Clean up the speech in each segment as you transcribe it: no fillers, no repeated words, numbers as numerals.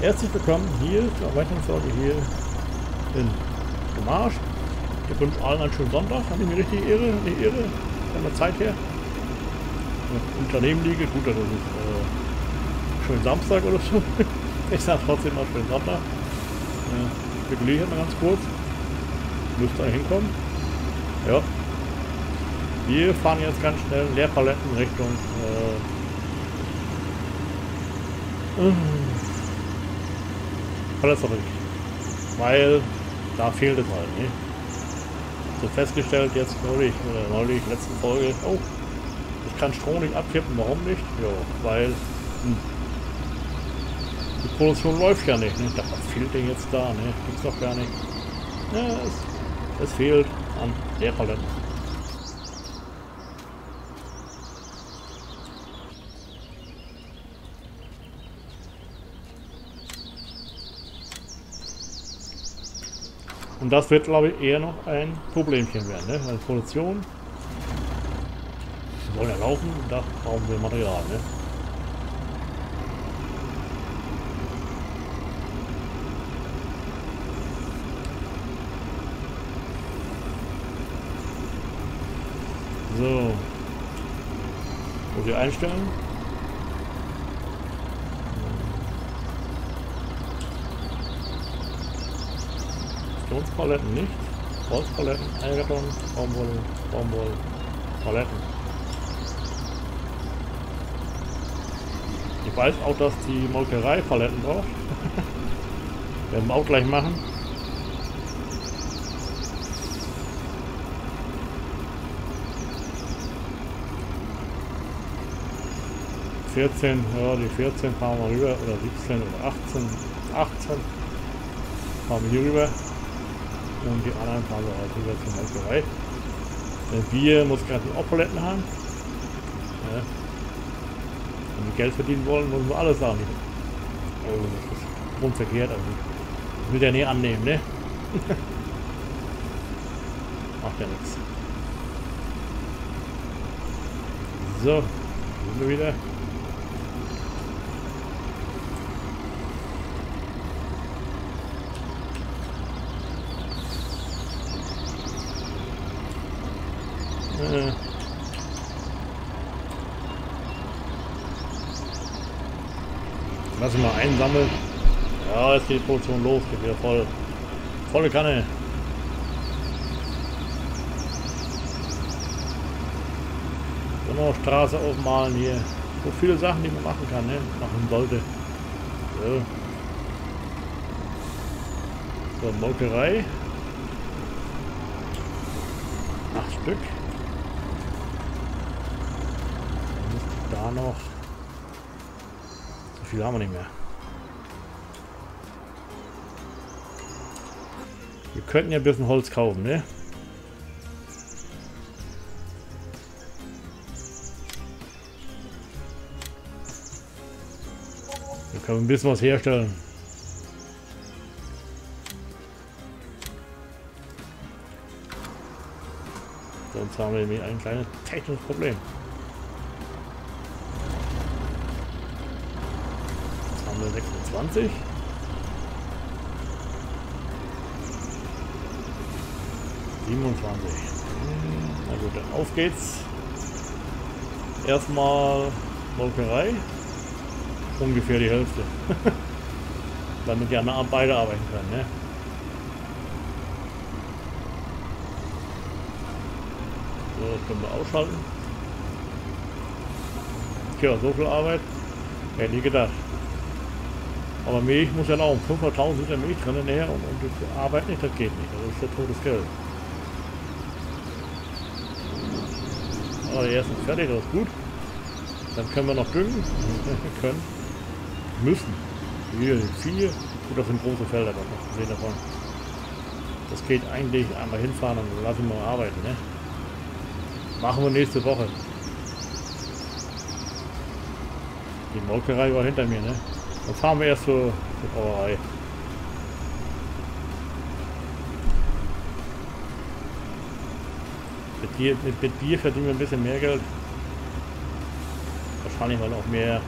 Herzlich willkommen hier zur Erweiterungsfolge hier in Marsch. Ich wünsche allen einen schönen Sonntag. Habe ich mir richtig irre von der Zeit her. Im Unternehmen liege, gut, das ist schön Samstag oder so. Ich sage trotzdem mal schönen Sonntag. Spekuliere mal ganz kurz. Müsste da hinkommen. Ja. Wir fahren jetzt ganz schnell Leerpaletten Richtung Palazzerik. Weil da fehlt es halt, ne? So festgestellt jetzt neulich letzten Folge, oh, ich kann Strom nicht abkippen, warum nicht? Jo, weil die Produktion läuft ja nicht, ne? Da fehlt denn jetzt da, ne? Gibt's doch gar nicht. Ja, es fehlt an Leerpaletten. Und das wird, glaube ich, eher noch ein Problemchen werden, ne? Weil Produktion soll ja laufen, da brauchen wir Material, ne? So. Muss ich einstellen. Paletten nicht, Holzpaletten, Eierkarton, Baumwolle, Paletten. Ich weiß auch, dass die Molkerei Paletten braucht. Werden wir auch gleich machen. Die 14 fahren wir rüber, oder 17 oder 18 fahren wir hier rüber. Und die anderen fahren wir halt rüber zum Molkerei. Denn wir müssen gerade die Paletten haben. Ja. Wenn wir Geld verdienen wollen, müssen wir alles haben. Oh, das ist grundverkehrt, also ich will ja nie annehmen, ne? Macht ja nichts. So, hier sind wir wieder. Lass ihn mal einsammeln. Ja, jetzt geht die Produktion los, geht wieder voll. Volle Kanne. Genau, Straße aufmalen hier. So viele Sachen, die man machen kann, ne? Machen sollte. So, Molkerei. 8 Stück. Da noch. So viel haben wir nicht mehr. Wir könnten ja ein bisschen Holz kaufen, ne? Wir können ein bisschen was herstellen. Sonst haben wir nämlich ein kleines technisches Problem. Haben wir 26. Na gut, dann auf geht's. Erstmal Molkerei. Ungefähr die Hälfte. Damit ja beide arbeiten können, ne? So, das können wir ausschalten. Tja, so viel Arbeit. Hätte ich gedacht. Aber Milch muss ja laufen. 500.000 Liter Milch drin näher und die Arbeit nicht, das geht nicht. Das ist ja totes Geld. Aber die ersten fertig, das ist gut. Dann können wir noch düngen. Wir können. Müssen. Hier sind viele. Gut, das sind große Felder, das noch gesehen davon. Das geht eigentlich einmal hinfahren und lassen wir mal arbeiten. Ne? Machen wir nächste Woche. Die Molkerei war hinter mir, ne? Dann fahren wir erst zur Brauerei. Mit Bier verdienen wir ein bisschen mehr Geld. Wahrscheinlich, weil auch mehr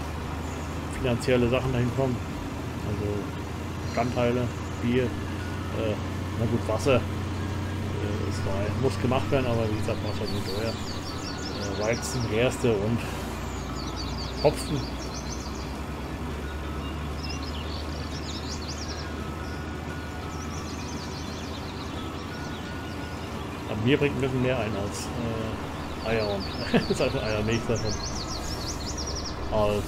finanzielle Sachen dahin kommen. Also Bestandteile, Bier, na gut, Wasser ist rein. Muss gemacht werden, aber wie gesagt, Wasser ist so teuer. Weizen, Gerste und Hopfen. Aber Bier bringt ein bisschen mehr ein als Eier und das heißt Eiermilch davon. Als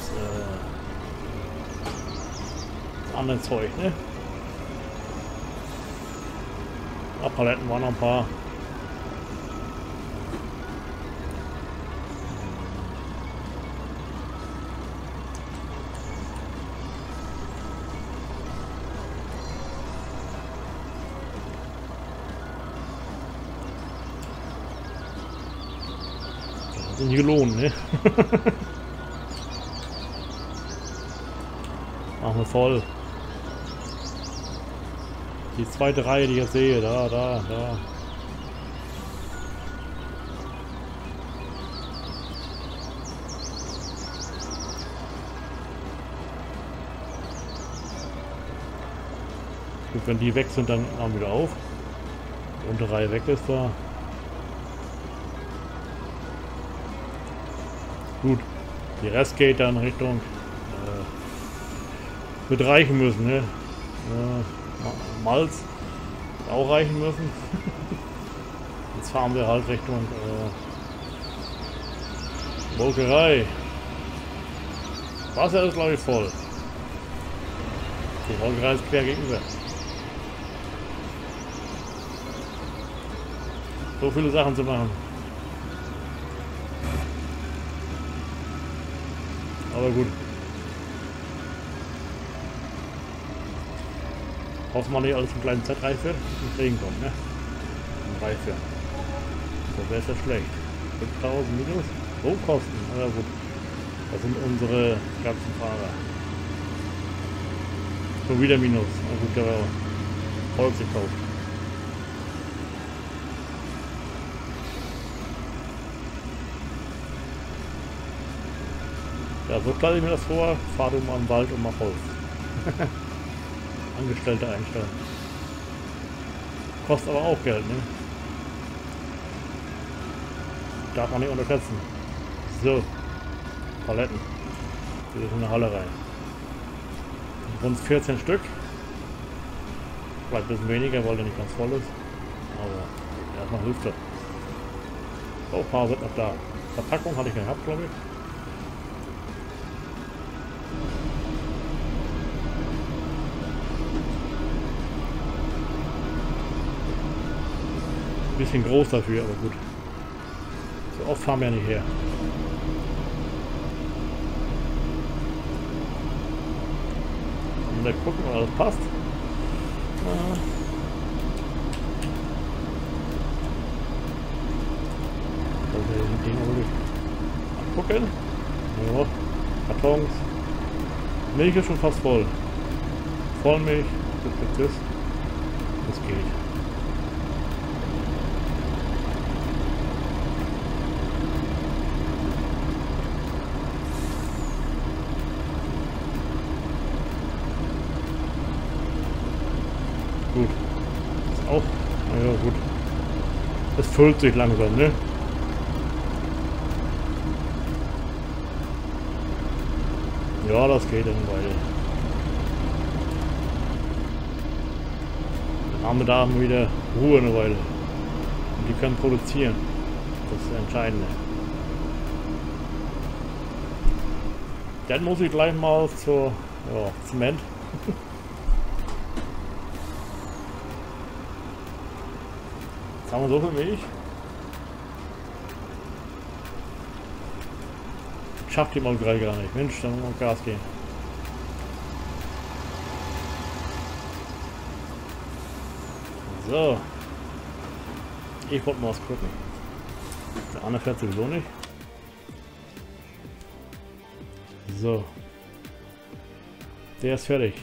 anderen Zeug, ne? Paletten waren noch ein paar. Das hat sich nicht gelohnt, ne? Machen wir voll. Die zweite Reihe, die ich jetzt sehe, da. Gut, wenn die weg sind, dann haben wir wieder auf. Die untere Reihe weg ist da. Gut, die Rest geht dann Richtung... wird reichen müssen, ne? Malz auch reichen müssen. Jetzt fahren wir halt Richtung Molkerei. Wasser ist glaube ich voll. Die Molkerei ist quer gegenüber. So viele Sachen zu machen. Aber gut. Hoffen wir nicht alles einen kleinen Z-Reifen für und Regen kommt, ne? Ein Reifen. So wäre es ja schlecht. 5000 minus Rohkosten, aber gut. Das sind unsere ganzen Fahrer. So wieder minus. Na gut, der war Holz gekauft. Ja, so stelle ich mir das vor. Fahr du mal im Wald und mach Holz. Angestellte einstellen. Kostet aber auch Geld, ne? Darf man nicht unterschätzen. So. Paletten. Hier ist in eine Halle rein. Rund 14 Stück. Vielleicht ein bisschen weniger, weil der nicht ganz voll ist. Aber erstmal hilft das. So, ein paar sind noch da. Verpackung hatte ich gehabt, glaube ich. Bisschen groß dafür, aber gut. So oft fahren wir nicht her. Und dann gucken, ob alles passt. Ja. Gucken. Ja. Kartons. Milch ist schon fast voll. Vollmilch. Das geht. Gut. Ist auch. Na ja, gut. Es füllt sich langsam, ne? Ja, das geht dann weiter. Dann haben wir da wieder Ruhe eine Weile. Und die können produzieren. Das ist das Entscheidende. Dann muss ich gleich mal zur Zement. Haben wir so viel Milch? Schafft die mal gerade gar nicht. Mensch, dann muss man Gas geben. So. Ich wollte mal was gucken. Der andere fährt sowieso nicht. So. Der ist fertig.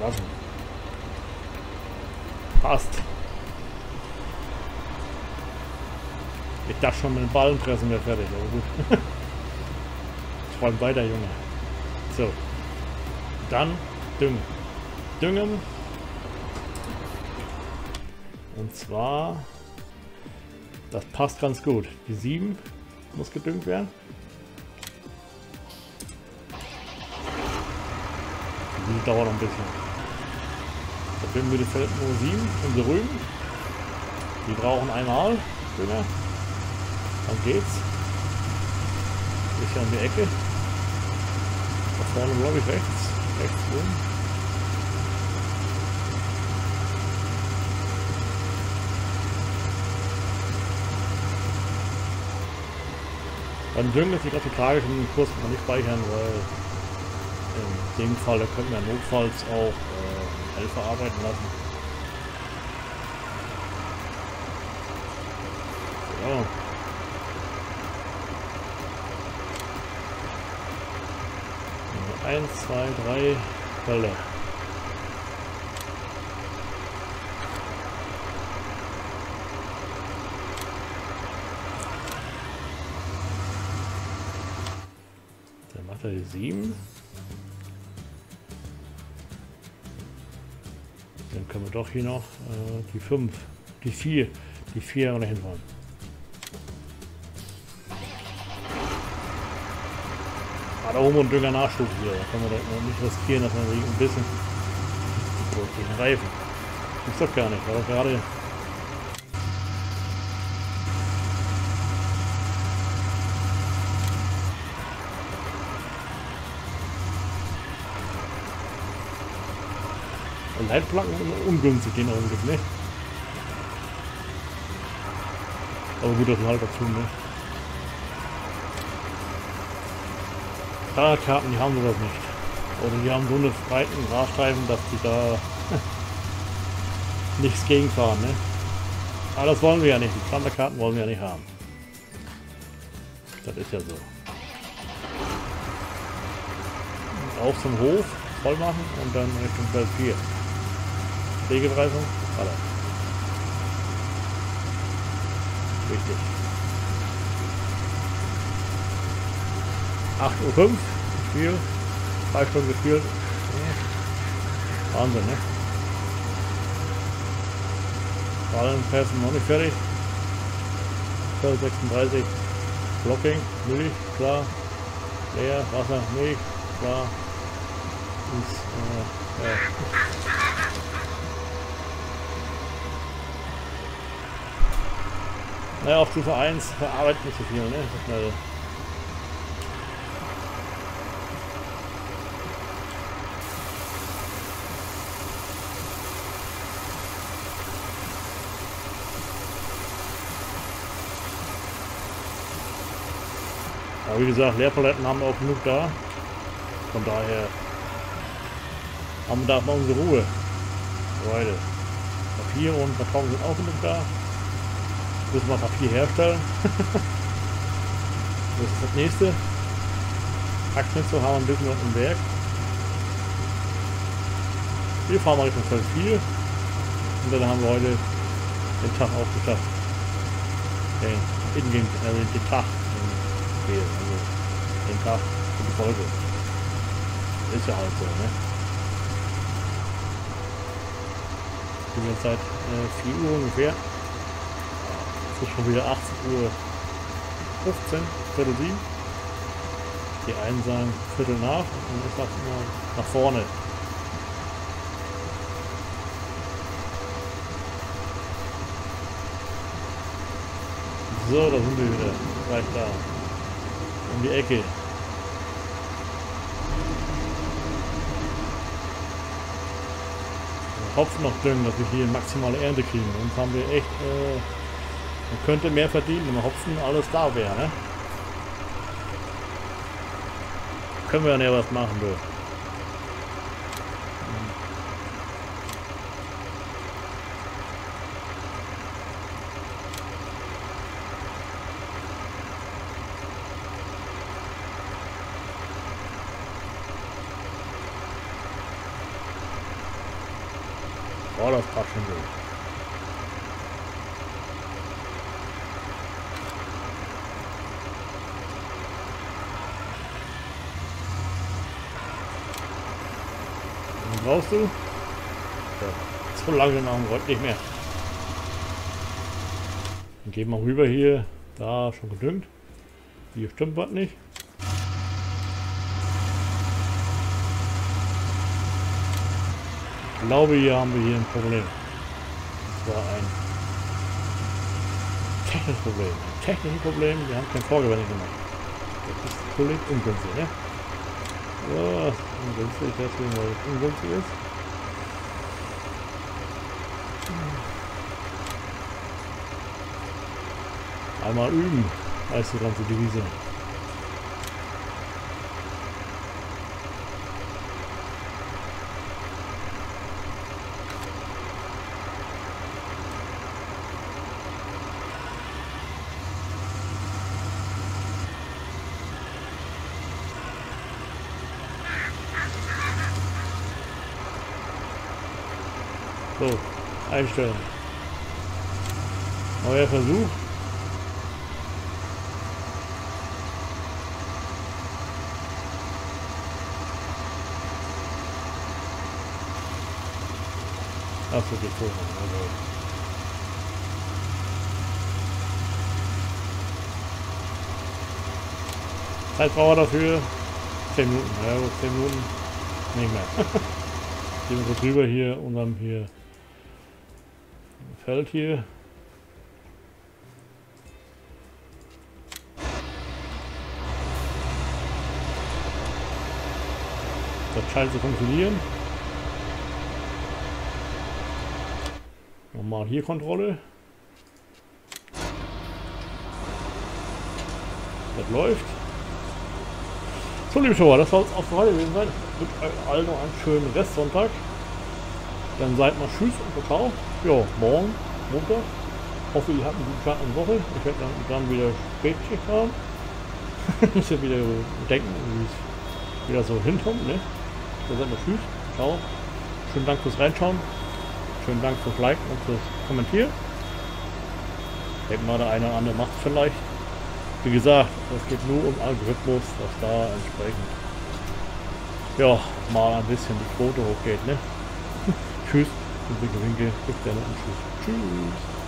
Lassen. Passt. Ich dachte schon mit dem Ballenpressen wäre fertig, aber gut. Räum weiter, Junge. So. Dann düngen. Düngen. Und zwar... Das passt ganz gut. Die 7 muss gedüngt werden. Die dauert noch ein bisschen. Da düngen wir die Felder nur 7, unsere Rüben. Die brauchen einmal Dünger. Dann geht's. Sicher um die Ecke. Da vorne glaube ich rechts. Rechts rum. Dann düngen wir gerade die Tage schon den Kurs kann man nicht speichern, weil in dem Fall, da könnten wir notfalls auch Helfer arbeiten lassen. So. Also 1, 2, 3 Fälle. Die 7. Dann können wir doch hier noch die 5, die 4, die 4 nach hinten fahren. Da oben und Dünger nachstufen hier, da können wir doch nicht riskieren, dass man ein bisschen durch den Reifen. Ist doch gar nicht, aber gerade. Leitplanken ungünstig, den Augenblick, ne? Aber gut, das ist halt dazu, ne? Fahrradkarten, die haben sowas nicht. Oder die haben so eine breiten Radstreifen, dass die da nichts gegenfahren, ne? Aber das wollen wir ja nicht. Die Standardkarten wollen wir ja nicht haben. Das ist ja so. Und auch zum Hof voll machen und dann Richtung Platz 4. Regelreifung, alle. Richtig. 8:05 Uhr, Spiel, 2 Stunden gespielt. Wahnsinn, ne? Ballenpässen noch nicht fertig. 36, Blocking, Milch, klar. Leer, Wasser, Milch, klar. Und, ja. Naja, auf Stufe 1 verarbeitet nicht so viel, ne? Schnell. Aber wie gesagt, Leerpaletten haben wir auch genug da. Von daher haben wir da mal unsere Ruhe. Leute. Papier und Karton sind auch genug da. Müssen wir Papier herstellen. Das ist das nächste. Aktenschnitzel haben wir ein bisschen noch im Werk. Wir fahren mal Richtung Feld 4. Und dann haben wir heute den Tag auch geschafft. Den Tag. Also den Tag und die Folge. Ist ja halt so, ne? Wir sind jetzt seit 4 Uhr ungefähr. Schon wieder 18:15 Uhr, Viertel 7. Die einen sagen Viertel nach und ich sag immer nach vorne. So, da sind wir wieder, gleich da. Um die Ecke. Hopfen noch düngen, dass wir hier maximale Ernte kriegen. Sonst haben wir echt. Man könnte mehr verdienen, wenn Hopfen alles da wäre, ne? Können wir ja nicht was machen, du. Oh, das passt schon gut. brauchst du? Ja, so lange machen wir heute nicht mehr. Dann gehen wir rüber hier. Da schon gedüngt. Hier stimmt was nicht. Ich glaube, hier haben wir hier ein Problem. Das war ein technisches Problem. Ein technisches Problem. Wir haben kein Vorgewende gemacht. Das ist völlig ungünstig, ne? Ja, das ist ungünstig, deswegen, weil es ungünstig ist. Einmal üben, als die ganze Devise. So, einstellen. Neuer Versuch. Ach so, geht vor. Zeitbrauer dafür. 10 Minuten. Ja, 10 Minuten. Nicht mehr. Gehen wir so drüber hier und dann hier. Feld hier. Das scheint zu funktionieren. Nochmal hier Kontrolle. Das läuft. So, liebe Schauer, das soll es auch für heute gewesen sein. Ich wünsche euch allen noch einen schönen Restsonntag. Dann seid mal tschüss und ciao. Ja, morgen, Montag. Hoffe, ihr habt einen guten Start in der Woche. Ich werde dann wieder Spätschicht haben. Ich werde wieder denken, wie das so hinkommt, ne? Dann seid mal tschüss, ciao. Schönen Dank fürs Reinschauen. Schönen Dank fürs Liken und fürs Kommentieren. Ich denke mal, der eine oder andere macht es vielleicht. Wie gesagt, es geht nur um Algorithmus, dass da entsprechend ja, mal ein bisschen die Quote hochgeht, ne? Tschüss, winke, winke, bis dann und tschüss. Tschüss.